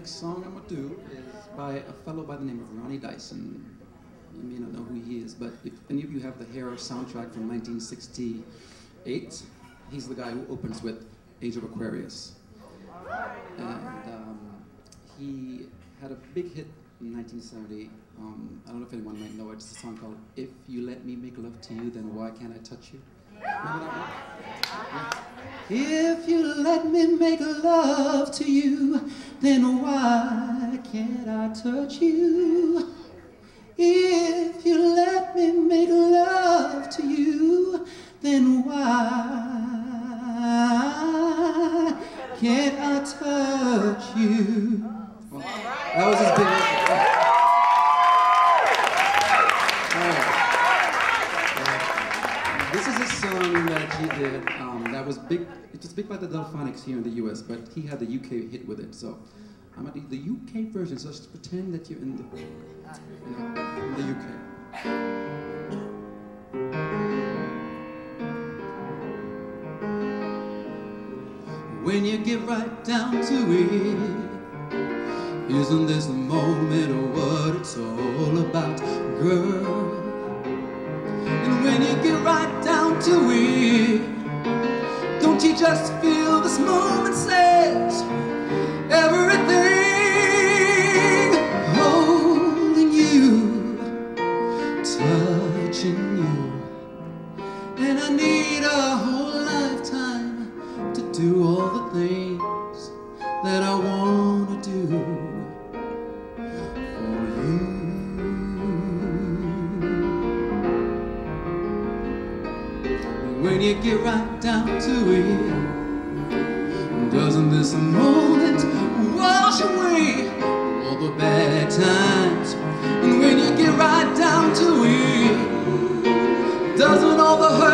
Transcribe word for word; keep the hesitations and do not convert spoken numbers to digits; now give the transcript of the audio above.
next song I'm going to do is by a fellow by the name of Ronnie Dyson. You may not know who he is, but if any of you have the Hair soundtrack from nineteen sixty-eight, he's the guy who opens with Age of Aquarius. And um, he had a big hit in nineteen seventy. Um, I don't know if anyone might know it. It's a song called If You Let Me Make Love to You, Then Why Can't I Touch You? Remember that one? If you let me make love to you, then why can't I touch you? If you let me make love to you, then why can't I touch you? Well, that was his big one. This is a song that he did um, that was big. It was big by the Delfonics here in the U S, but he had the U K hit with it, so. I'm gonna do the U K version, so just pretend that you're in the, you know, in the U K. When you get right down to it, isn't this the moment what it's all about, girl? And when you get right down to it, don't you just feel this moment says everything? Times, and when you get right down to it, doesn't all the hurt